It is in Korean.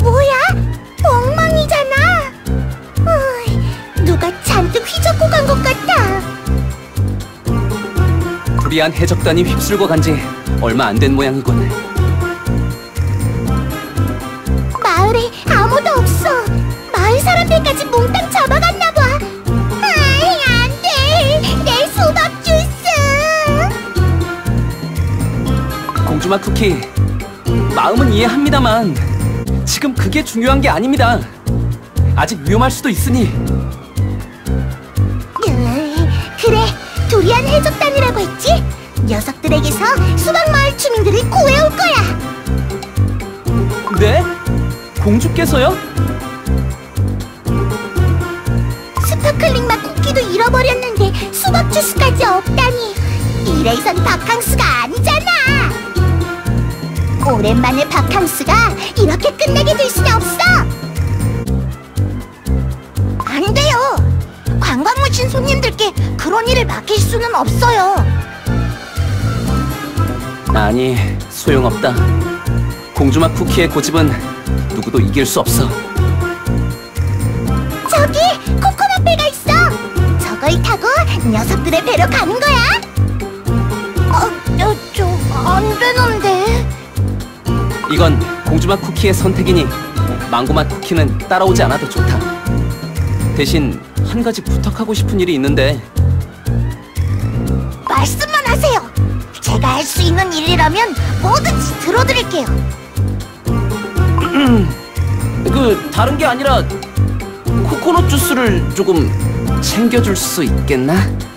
뭐야? 엉망이잖아. 누가 잔뜩 휘젓고 간 것 같아. 미안, 해적단이 휩쓸고 간 지 얼마 안 된 모양이군. 마을에 아무도 없어. 마을 사람들까지 몽땅 잡아갔나 봐. 아, 안 돼. 내 수박 주스. 공주마 쿠키, 마음은 이해합니다만 지금 그게 중요한 게 아닙니다. 아직 위험할 수도 있으니. 그래, 두리안 해적단이라고 했지? 녀석들에게서 수박마을 주민들을 구해올 거야. 네? 공주께서요? 스파클링 맛 쿠키도 잃어버렸는데 수박 주스까지 없다니. 이래선 바캉스가 아니잖아. 오랜만에 바캉스가 이렇게 끝나게 될 수는 없어! 안 돼요! 관광 오신 손님들께 그런 일을 맡길 수는 없어요! 아니, 소용없다. 공주마 쿠키의 고집은 누구도 이길 수 없어. 저기! 코코넛배가 있어! 저걸 타고 녀석들의 배로 가는 거야! 안 되는데... 이건 공주맛 쿠키의 선택이니 망고맛 쿠키는 따라오지 않아도 좋다. 대신 한 가지 부탁하고 싶은 일이 있는데. 말씀만 하세요. 제가 할 수 있는 일이라면 뭐든지 들어드릴게요. 다른 게 아니라 코코넛 주스를 조금 챙겨줄 수 있겠나?